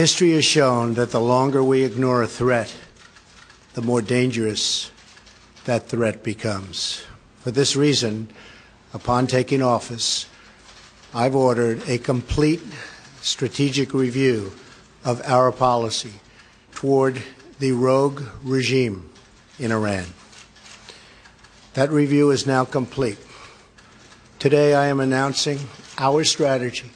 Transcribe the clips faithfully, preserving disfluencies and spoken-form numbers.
History has shown that the longer we ignore a threat, the more dangerous that threat becomes. For this reason, upon taking office, I've ordered a complete strategic review of our policy toward the rogue regime in Iran. That review is now complete. Today I am announcing our strategy,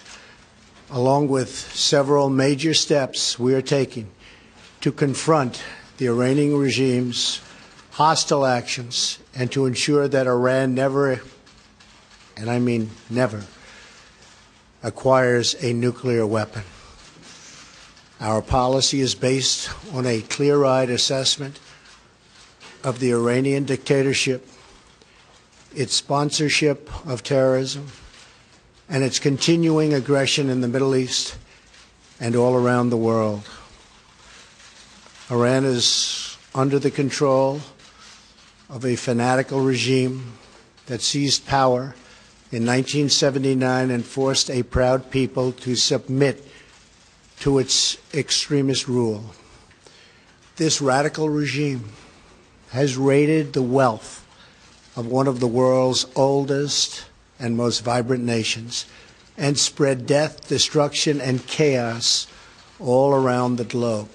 along with several major steps we are taking to confront the Iranian regime's hostile actions and to ensure that Iran never, and I mean never, acquires a nuclear weapon. Our policy is based on a clear-eyed assessment of the Iranian dictatorship, its sponsorship of terrorism, and its continuing aggression in the Middle East and all around the world. Iran is under the control of a fanatical regime that seized power in nineteen seventy-nine and forced a proud people to submit to its extremist rule. This radical regime has raided the wealth of one of the world's oldest and most vibrant nations, and spread death, destruction, and chaos all around the globe.